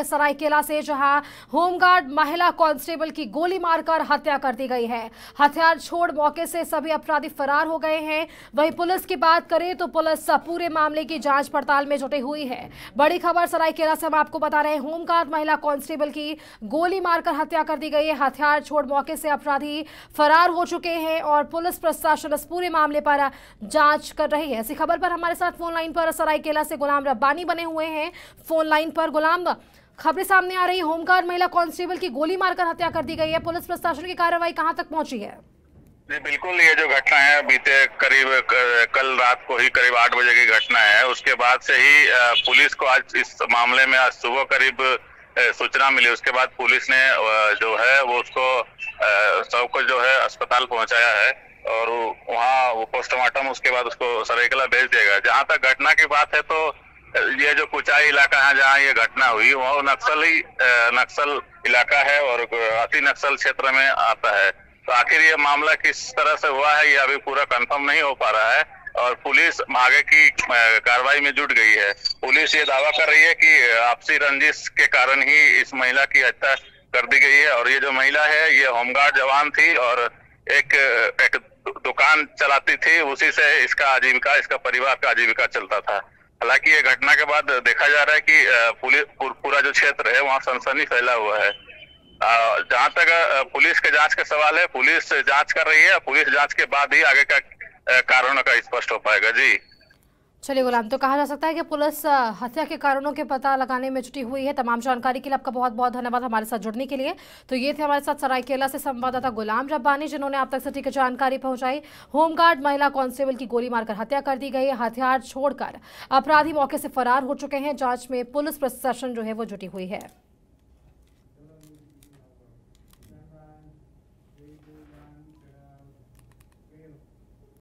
सरायकेला से जहां होमगार्ड महिला कांस्टेबल की गोली मारकर हत्या कर दी गई है। हथियार छोड़ मौके से सभी अपराधी फरार हो गए हैं। वहीं पुलिस की बात करें तो पुलिस पूरे मामले की जांच पड़ताल में जुटी हुई है। बड़ी खबर सरायकेला से हम आपको बता रहे हैं, होमगार्ड महिला कांस्टेबल की गोली मारकर हत्या कर दी गई है। हथियार छोड़ मौके से अपराधी फरार हो चुके हैं और पुलिस प्रशासन इस पूरे मामले पर जांच कर रही है। इसी खबर पर हमारे साथ फोन लाइन पर सरायकेला से गुलाम रब्बानी बने हुए हैं। फोन लाइन पर गुलाम, खबरें सामने आ रही, होमगार्ड महिला कांस्टेबल की गोली मारकर हत्या कर दी गई है। पुलिस प्रशासन की कार्रवाई कहां तक पहुंची है? जी बिल्कुल, ये जो घटना है बीते कल रात को ही करीब 8 बजे की घटना है। उसके बाद से ही पुलिस को आज इस मामले में आज सुबह करीब सूचना मिली। उसके बाद पुलिस ने जो है वो उसको सबको जो है अस्पताल पहुँचाया है और वहाँ वो पोस्टमार्टम उसके बाद उसको सरायकेला भेज दिया। जहाँ तक घटना की बात है तो ये जो कुचाई इलाका है जहाँ ये घटना हुई वह नक्सल इलाका है और अति नक्सल क्षेत्र में आता है। तो आखिर ये मामला किस तरह से हुआ है ये अभी पूरा कंफर्म नहीं हो पा रहा है और पुलिस आगे की कार्रवाई में जुट गई है। पुलिस ये दावा कर रही है कि आपसी रंजिश के कारण ही इस महिला की हत्या कर दी गई है और ये जो महिला है ये होमगार्ड जवान थी और एक दुकान चलाती थी, उसी से इसका परिवार का आजीविका चलता था। हालांकि ये घटना के बाद देखा जा रहा है कि पुलिस पूरा जो क्षेत्र है वहाँ सनसनी फैला हुआ है। जहाँ तक पुलिस के जांच का सवाल है, पुलिस जांच कर रही है। पुलिस जांच के बाद ही आगे का कारणों का स्पष्ट हो पाएगा। जी चलिए गुलाम, तो कहा जा सकता है कि पुलिस हत्या के कारणों के पता लगाने में जुटी हुई है। तमाम जानकारी के लिए आपका बहुत बहुत धन्यवाद हमारे साथ जुड़ने के लिए। तो ये थे हमारे साथ सरायकेला से संवाददाता गुलाम रब्बानी, जिन्होंने आप तक सटीक जानकारी पहुंचाई। होमगार्ड महिला कांस्टेबल की गोली मारकर हत्या कर दी गई है। हथियार छोड़कर अपराधी मौके से फरार हो चुके हैं। जाँच में पुलिस प्रशासन जो है वो जुटी हुई है।